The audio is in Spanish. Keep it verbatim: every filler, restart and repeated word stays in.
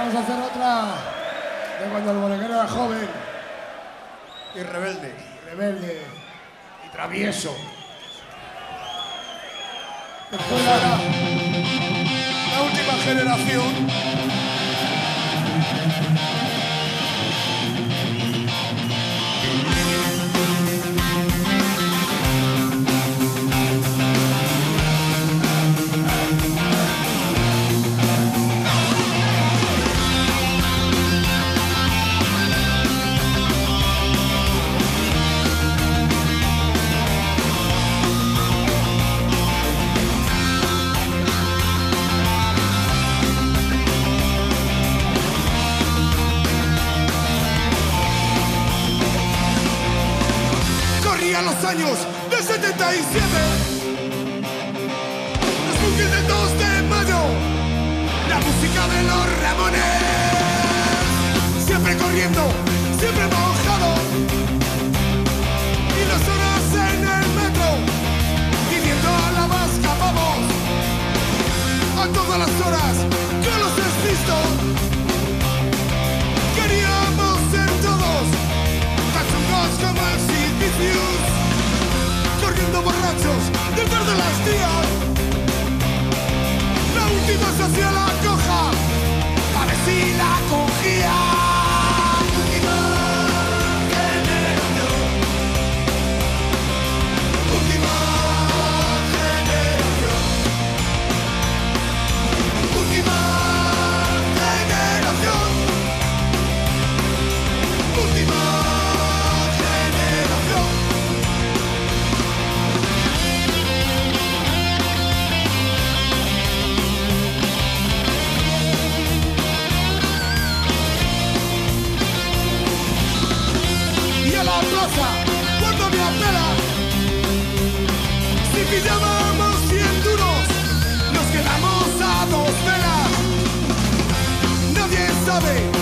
Vamos a hacer otra de cuando el boleguero era joven y rebelde, y rebelde y travieso. Después la, la última generación. Los años de setenta y siete, los buques del dos de mayo, la música de los Ramones, siempre corriendo, siempre mojado, y las horas en el metro, pidiendo a la vasca, vamos, a todas las horas, yo los existo, queríamos ser todos, tan chungos como el Sin Vicious. Corriendo borrachos detrás de las tías. La última se hacía la coja a ver si la cogía. Última generación. Última generación. Última generación. Última guardo mi apela. Si pillábamos cien duros, nos quedamos a dos velas. Nadie sabe.